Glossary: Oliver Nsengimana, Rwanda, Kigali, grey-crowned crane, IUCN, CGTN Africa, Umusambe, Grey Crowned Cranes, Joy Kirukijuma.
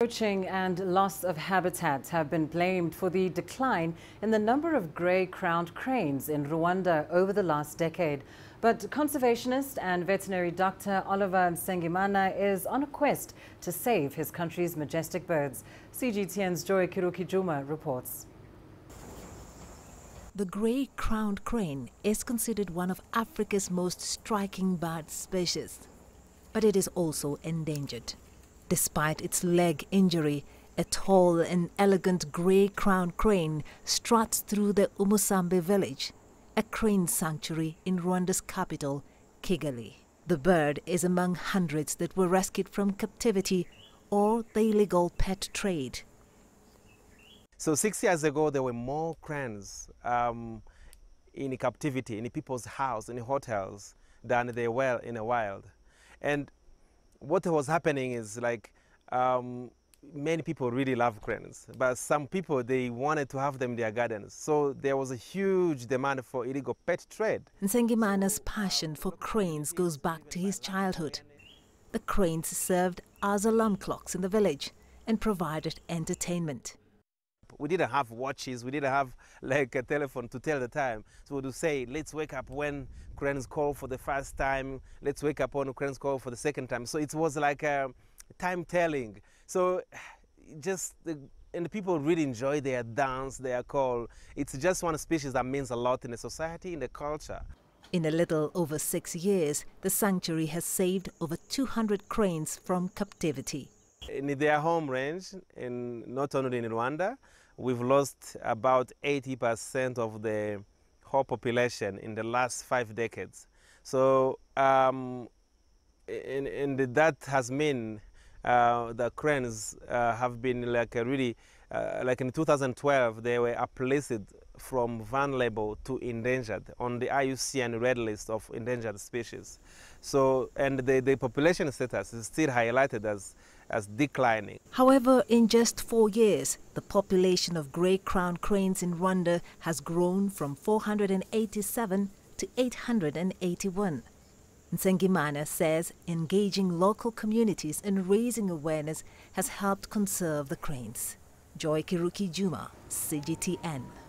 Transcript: Poaching and loss of habitat have been blamed for the decline in the number of grey-crowned cranes in Rwanda over the last decade. But conservationist and veterinary doctor Oliver Nsengimana is on a quest to save his country's majestic birds. CGTN's Joy Kirukijuma reports. The grey-crowned crane is considered one of Africa's most striking bird species, but it is also endangered. Despite its leg injury, a tall and elegant grey-crowned crane struts through the Umusambe village, a crane sanctuary in Rwanda's capital, Kigali. The bird is among hundreds that were rescued from captivity or the illegal pet trade. So 6 years ago, there were more cranes in captivity, in people's houses, in hotels, than there were in the wild. And what was happening is like many people really love cranes, but some people, they wanted to have them in their gardens. So there was a huge demand for illegal pet trade. Nsengimana's passion for cranes goes back to his childhood. The cranes served as alarm clocks in the village and provided entertainment. We didn't have watches, we didn't have like a telephone to tell the time. So we would say, let's wake up when cranes call for the first time, let's wake up when cranes call for the second time. So it was like a time telling. So and people really enjoy their dance, their call. It's just one species that means a lot in the society, in the culture. In a little over 6 years, the sanctuary has saved over 200 cranes from captivity. In their home range, not only in Rwanda, we've lost about 80% of the whole population in the last 5 decades. So that has meant the cranes have been like a really, like in 2012, they were uplifted from vulnerable to endangered on the IUCN red list of endangered species. So, and the population status is still highlighted as declining. However, in just 4 years, the population of grey-crowned cranes in Rwanda has grown from 487 to 881. Nsengimana says engaging local communities and raising awareness has helped conserve the cranes. Joy Kirukijuma, CGTN.